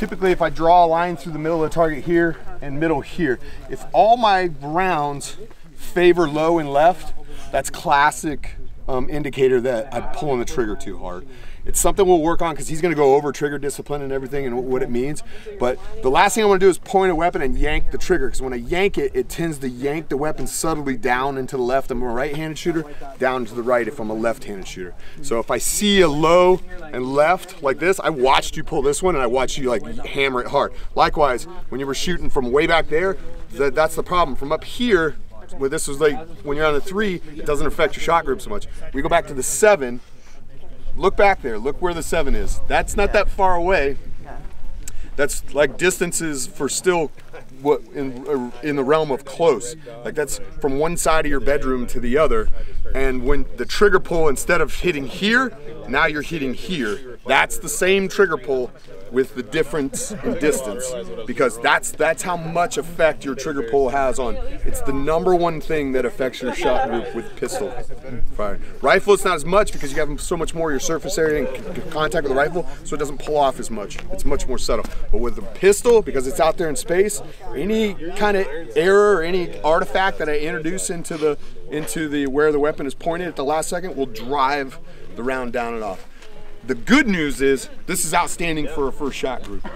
typically if I draw a line through the middle of the target here and middle here, if all my rounds favor low and left, that's classic indicator that I'm pulling the trigger too hard. It's something we'll work on because he's going to go over trigger discipline and everything and what it means. But the last thing I want to do is point a weapon and yank the trigger, because when I yank it, it tends to yank the weapon subtly down into the left. I'm a right-handed shooter, down to the right if I'm a left-handed shooter. So if I see a low and left like this, I watched you pull this one and I watched you like hammer it hard. Likewise, when you were shooting from way back there, that's the problem. From up here, where this was like when you're on a 3, it doesn't affect your shot group so much. We go back to the 7. Look back there, look where the 7 is. That's not that far away. That's like distances for still what in the realm of close. Like that's from one side of your bedroom to the other. And when the trigger pull, instead of hitting here, now you're hitting here. That's the same trigger pull with the difference in distance, because that's how much effect your trigger pull has on. It's the #1 thing that affects your shot group with pistol fire. Rifle, it's not as much because you have so much more of your surface area in contact with the rifle, so it doesn't pull off as much. It's much more subtle. But with the pistol, because it's out there in space, any kind of error or any artifact that I introduce into where the weapon is pointed at the last second will drive the round down and off. The good news is this is outstanding for a first shot group.